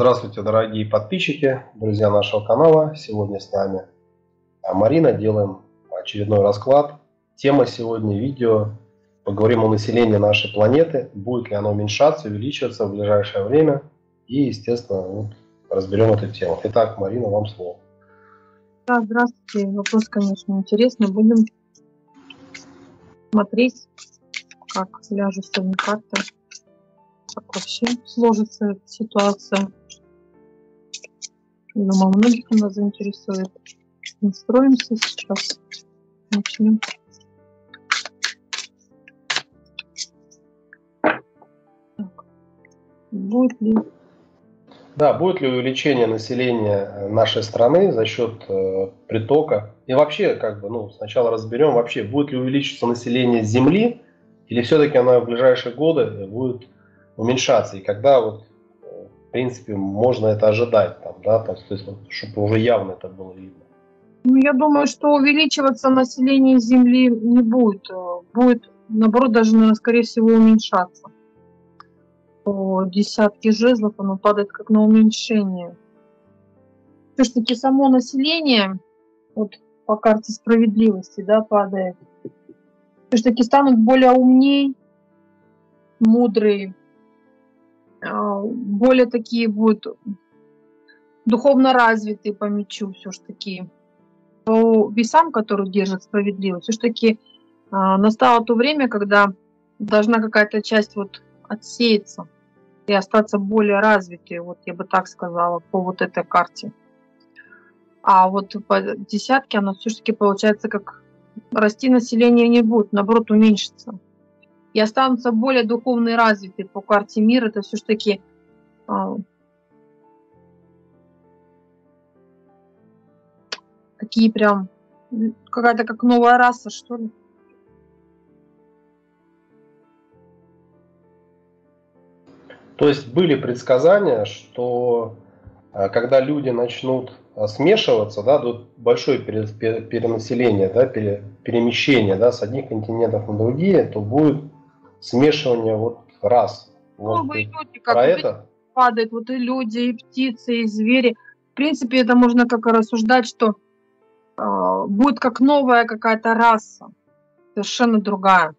Здравствуйте, дорогие подписчики, друзья нашего канала. Сегодня с нами Марина. Делаем очередной расклад. Тема сегодня видео. Поговорим о населении нашей планеты. Будет ли оно уменьшаться, увеличиваться в ближайшее время. И, естественно, разберем эту тему. Итак, Марина, вам слово. Да, здравствуйте. Вопрос, конечно, интересный. Будем смотреть, как ляжет сегодня карта. Как вообще сложится эта ситуация. Я думаю, многих она заинтересует. Настроимся сейчас. Начнем. Так. Будет ли? Да, будет ли увеличение населения нашей страны за счет притока? И вообще, сначала разберем, вообще, будет ли увеличиться население Земли, или все-таки оно в ближайшие годы будет уменьшаться, и когда в принципе можно это ожидать, чтобы уже явно это было видно. Я думаю, что увеличиваться население Земли не будет, наоборот, даже скорее всего уменьшаться. По десятке жезлов оно падает как на уменьшение. Все-таки само население по карте справедливости, падает. Все-таки станут более умней, мудрые. Более такие будут духовно развитые по мечу, все-таки. По весам, которые держат справедливость, все-таки настало то время, когда должна какая-то часть отсеяться и остаться более развитой. Я бы так сказала по этой карте. А по десятке оно все-таки получается, как расти население не будет, наоборот уменьшится. И останутся более духовно развитые по карте мира. Это все-таки такие прям какая-то как новая раса, что ли. То есть были предсказания, что когда люди начнут смешиваться, большое перенаселение, перемещение с одних континентов на другие, то будет смешивание рас. И люди, про это падают, и люди, и птицы, и звери. В принципе, это можно как рассуждать, что будет как новая какая-то раса, совершенно другая.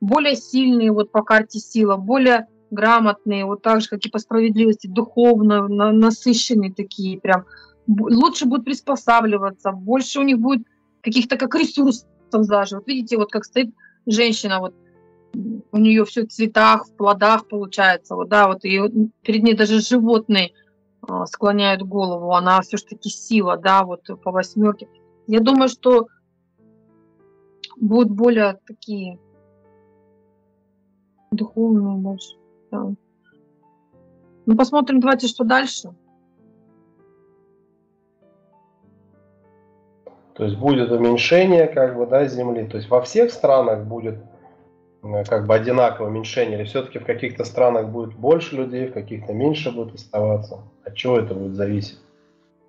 Более сильные по карте сила, более грамотные, так же, как и по справедливости, духовно насыщенные такие прям. Лучше будут приспосабливаться, больше у них будет каких-то как ресурсов даже. Видите, как стоит женщина, у нее все в цветах, в плодах получается, и перед ней даже животные склоняют голову, она все-таки сила, по восьмерке. Я думаю, что будут более такие духовные больше. Да. Посмотрим, давайте, что дальше. То есть будет уменьшение, Земли. То есть во всех странах будет одинаковое уменьшение, или все-таки в каких-то странах будет больше людей, в каких-то меньше будет оставаться? От чего это будет зависеть?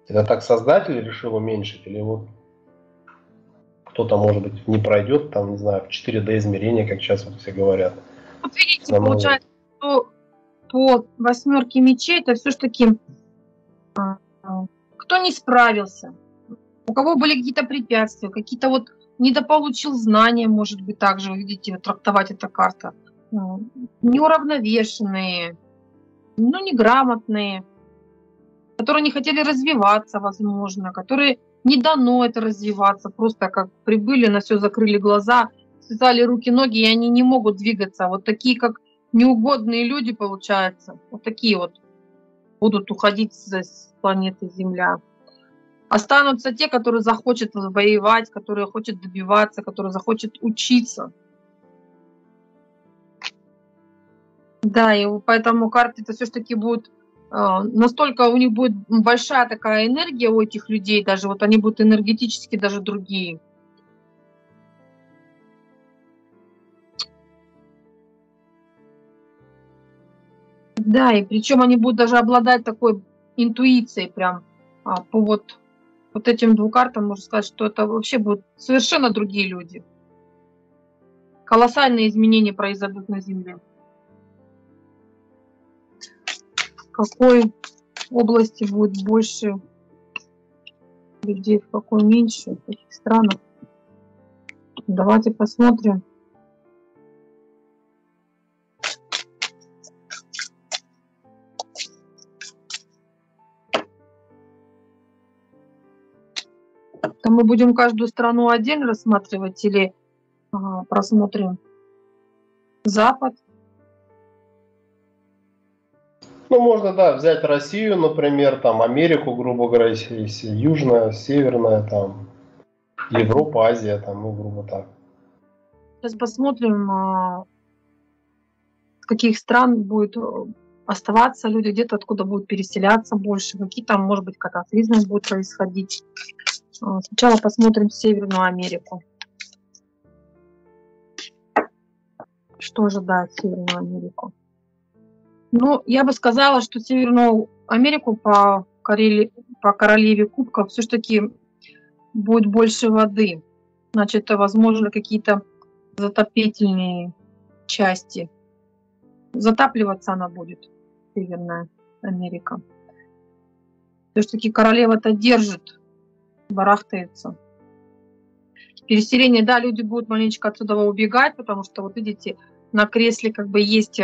Это так создатель решил уменьшить, или кто-то, может быть, не пройдет, не знаю, в 4D измерение, как сейчас все говорят. Видите, получается, что по восьмерке мечей это все-таки кто не справился, у кого были какие-то препятствия, какие-то недополучил знания, может быть, также, видите, трактовать эта карта. Неуравновешенные, неграмотные, которые не хотели развиваться, возможно, которые не дано это развиваться, просто как прибыли, на все закрыли глаза, связали руки, ноги, и они не могут двигаться. Такие, как неугодные люди, получается, такие будут уходить с планеты Земля. Останутся те, которые захочет воевать, которые хочет добиваться, которые захочет учиться. Да, и поэтому карты это все-таки будут настолько у них будет большая такая энергия у этих людей, даже они будут энергетически даже другие. Да, и причем они будут даже обладать такой интуицией прям по этим двум картам можно сказать, что это вообще будут совершенно другие люди. Колоссальные изменения произойдут на Земле. в какой области будет больше людей, в какой меньше, в каких странах. Давайте посмотрим. Там мы будем каждую страну отдельно рассматривать или просмотрим Запад? Ну, можно, да, взять Россию, например, там Америку, грубо говоря, если южная, северная, там Европа, Азия, там, ну, грубо так. Сейчас посмотрим, с каких стран будет оставаться люди, где-то откуда будут переселяться больше, какие там, может быть, катаклизмы будут происходить. Сначала посмотрим Северную Америку. Что ожидает Северную Америку? Ну, я бы сказала, что Северную Америку по королеве кубков все-таки будет больше воды. Значит, возможно, какие-то затопительные части. Затапливаться она будет, Северная Америка. Все-таки королева-то держит, барахтается. Переселение, да, люди будут маленечко отсюда убегать, потому что, вот видите, на кресле как бы есть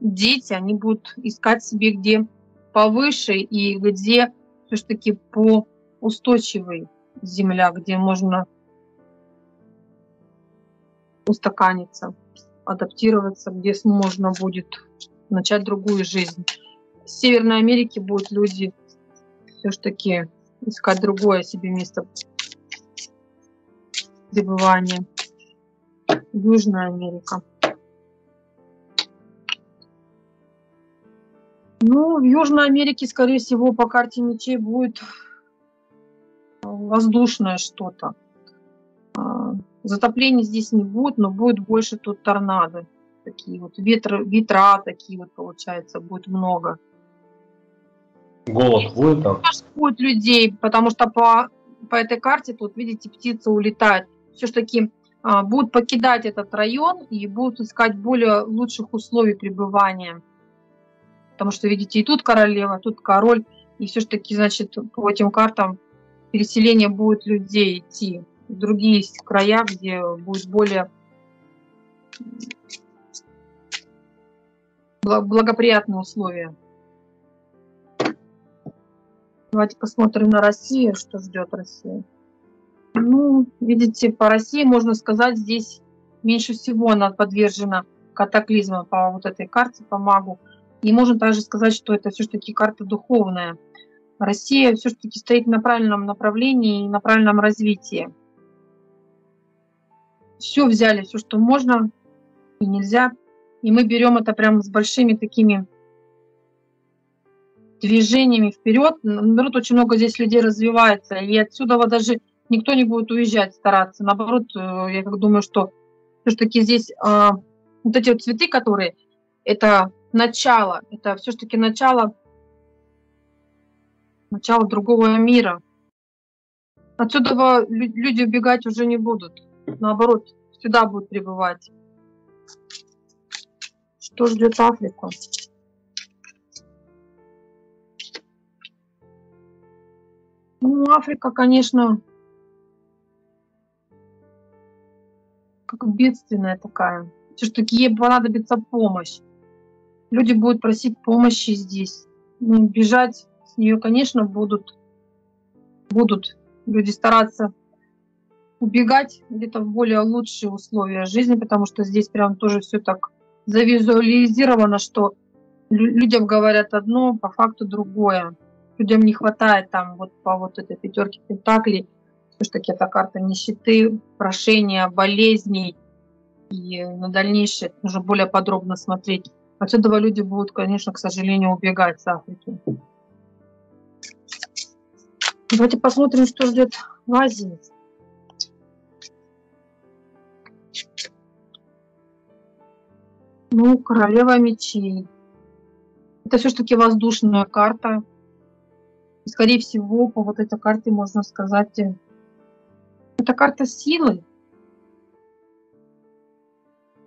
дети, они будут искать себе где повыше и где все-таки по устойчивой земля, где можно устаканиться, адаптироваться, где можно будет начать другую жизнь. В Северной Америке будут люди все-таки искать другое себе место пребывания. Южная Америка. Ну, в Южной Америке, скорее всего, по карте мечей будет воздушное что-то. Затоплений здесь не будет, но будет больше тут торнадо. Такие вот ветра такие вот, получается, будет много. Голод будет там? Будет людей, потому что по этой карте тут, видите, птица улетает. Все-таки будут покидать этот район и будут искать более лучших условий пребывания. Потому что, видите, и тут королева, тут король. И все-таки, значит, по этим картам переселение будет людей идти в другие края, где будет более благоприятные условия. Давайте посмотрим на Россию, что ждет Россия. Ну, видите, по России, можно сказать, здесь меньше всего она подвержена катаклизмам по вот этой карте, по магу. И можно также сказать, что это все-таки карта духовная. Россия все-таки стоит на правильном направлении и на правильном развитии. Все взяли, все, что можно и нельзя. И мы берем это прям с большими такими движениями вперед. Наоборот, очень много здесь людей развивается. И отсюда вот даже никто не будет уезжать, стараться. Наоборот, я как думаю, что все-таки здесь вот эти вот цветы, которые это начало, это все-таки начало другого мира. Отсюда люди убегать уже не будут. Наоборот, сюда будут прибывать. Что ждет Африку? Ну, Африка, конечно, как бедственная такая. Все-таки ей понадобится помощь. Люди будут просить помощи здесь. Ну, бежать с нее, конечно, будут люди стараться убегать где-то в более лучшие условия жизни, потому что здесь прям тоже все так завизуализировано, что людям говорят одно, по факту другое. Людям не хватает там вот по вот этой пятерке пентаклей, потому что это карта нищеты, прошения, болезней. И на дальнейшее нужно более подробно смотреть. Отсюда люди будут, конечно, к сожалению, убегать с Африки. Давайте посмотрим, что ждет в Азии. Ну, королева мечей. Это все-таки воздушная карта. И, скорее всего, по вот этой карте можно сказать, это карта силы.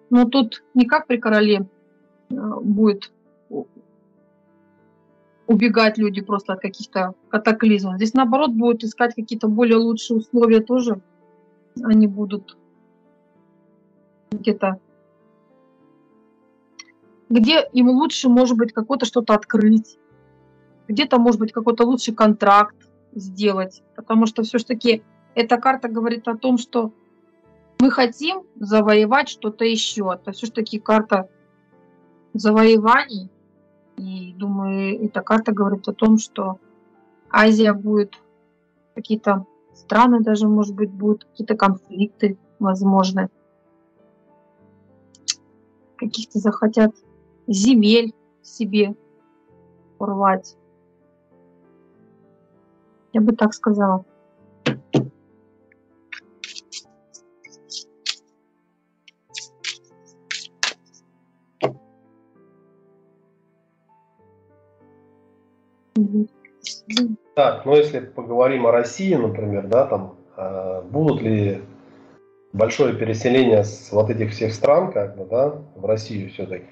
Но тут не как при короле будет убегать люди просто от каких-то катаклизмов. Здесь, наоборот, будут искать какие-то более лучшие условия тоже. Они будут где-то, где им лучше, может быть, какое-то что-то открыть, где-то, может быть, какой-то лучший контракт сделать, потому что все-таки эта карта говорит о том, что мы хотим завоевать что-то еще. Это все-таки карта завоеваний, и, думаю, эта карта говорит о том, что Азия будет, какие-то страны даже, может быть, будут какие-то конфликты возможны, каких-то захотят земель себе урвать. Я бы так сказала. Так, ну если поговорим о России, например, да, там будут ли большое переселение с вот этих всех стран, как бы, да, в Россию все-таки?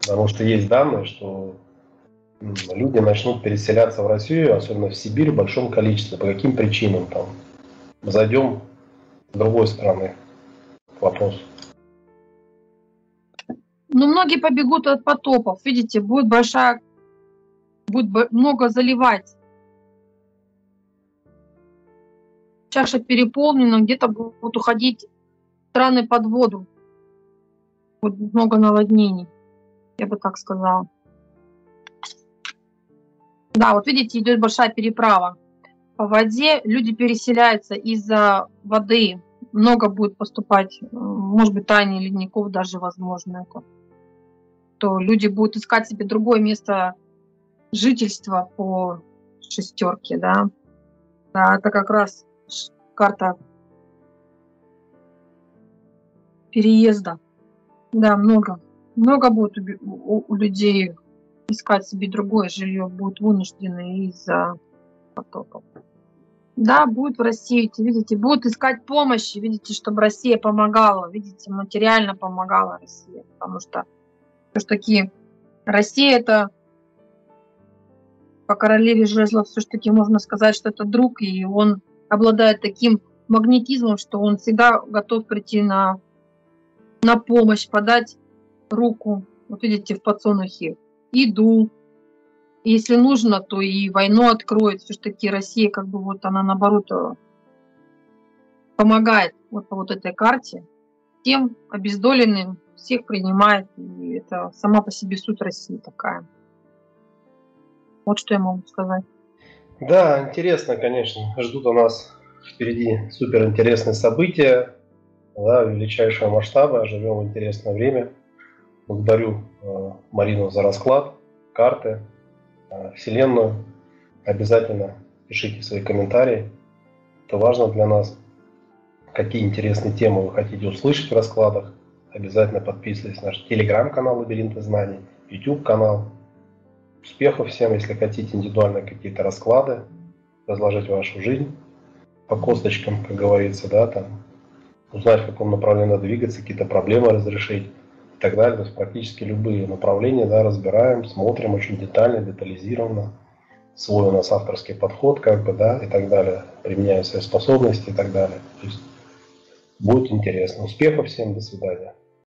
Потому что есть данные, что люди начнут переселяться в Россию, особенно в Сибирь, в большом количестве. По каким причинам там? Зайдем с другой стороны к вопросу. Ну, многие побегут от потопов. Видите, будет большая, будет много заливать. Чаша переполнена, где-то будут уходить страны под воду. Будет много наводнений, я бы так сказала. Да, вот видите, идет большая переправа по воде, люди переселяются из-за воды, много будет поступать, может быть, тайны ледников даже возможно, то люди будут искать себе другое место жительства по шестерке, да. Да, это как раз карта переезда, да, много будет у людей искать себе другое жилье, будут вынуждены из-за потоков. Да, будет в России, видите, будут искать помощи, видите, чтобы Россия помогала, видите, материально помогала Россия, потому что все-таки Россия — это по королеве жезлов, все-таки можно сказать, что это друг, и он обладает таким магнетизмом, что он всегда готов прийти на помощь, подать руку, вот видите, в подсолнухе еду. Если нужно, то и войну откроет. Все-таки Россия, как бы, вот она, наоборот, помогает вот по вот этой карте. Тем обездоленным всех принимает. И это сама по себе суть России такая. Вот что я могу сказать. Да, интересно, конечно. Ждут у нас впереди суперинтересные события. Да, величайшего масштаба. Живем в интересное время. Благодарю Марину за расклад, карты, Вселенную. Обязательно пишите свои комментарии. Это важно для нас. Какие интересные темы вы хотите услышать в раскладах. Обязательно подписывайтесь на наш телеграм-канал «Лабиринты знаний», YouTube-канал. Успехов всем, если хотите индивидуально какие-то расклады, разложить вашу жизнь по косточкам, как говорится, да, там, узнать, в каком направлении надо двигаться, какие-то проблемы разрешить. И так далее. То есть практически любые направления, да, разбираем, смотрим очень детально, детализированно. Свой у нас авторский подход, как бы, да, и так далее. Применяем свои способности и так далее. То есть будет интересно. Успехов всем, до свидания.